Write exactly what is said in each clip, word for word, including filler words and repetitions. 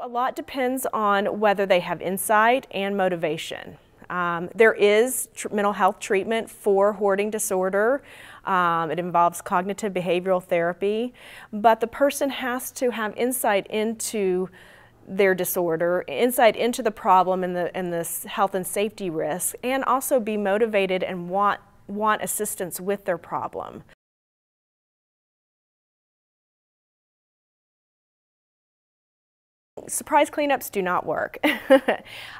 A lot depends on whether they have insight and motivation. Um, there is tr mental health treatment for hoarding disorder. Um, it involves cognitive behavioral therapy, but the person has to have insight into their disorder, insight into the problem and the, and the health and safety risks, and also be motivated and want, want assistance with their problem. Surprise cleanups do not work.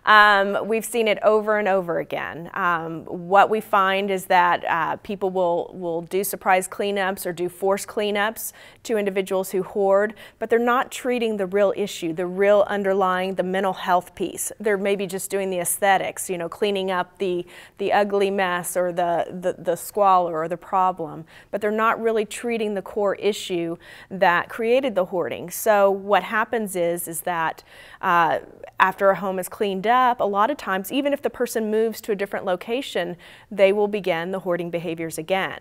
um, we've seen it over and over again. Um, what we find is that uh, people will, will do surprise cleanups or do forced cleanups to individuals who hoard, but they're not treating the real issue, the real underlying, the mental health piece. They're maybe just doing the aesthetics, you know, cleaning up the, the ugly mess or the, the, the squalor or the problem, but they're not really treating the core issue that created the hoarding. So what happens is, is that that uh, after a home is cleaned up, a lot of times, even if the person moves to a different location, they will begin the hoarding behaviors again.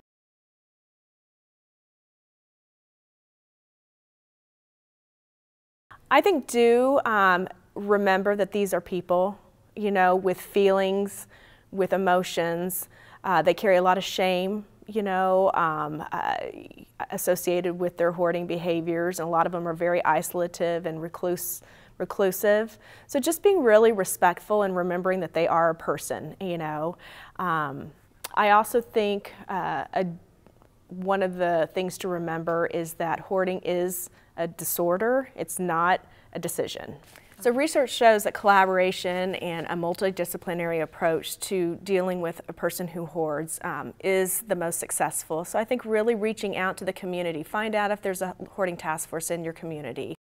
I think do um, remember that these are people, you know, with feelings, with emotions. Uh, they carry a lot of shame, you know, um, uh, associated with their hoarding behaviors, and a lot of them are very isolative and recluse, reclusive. So just being really respectful and remembering that they are a person, you know. Um, I also think uh, a, one of the things to remember is that hoarding is a disorder, it's not a decision. So research shows that collaboration and a multidisciplinary approach to dealing with a person who hoards um, is the most successful. So I think really reaching out to the community, find out if there's a hoarding task force in your community.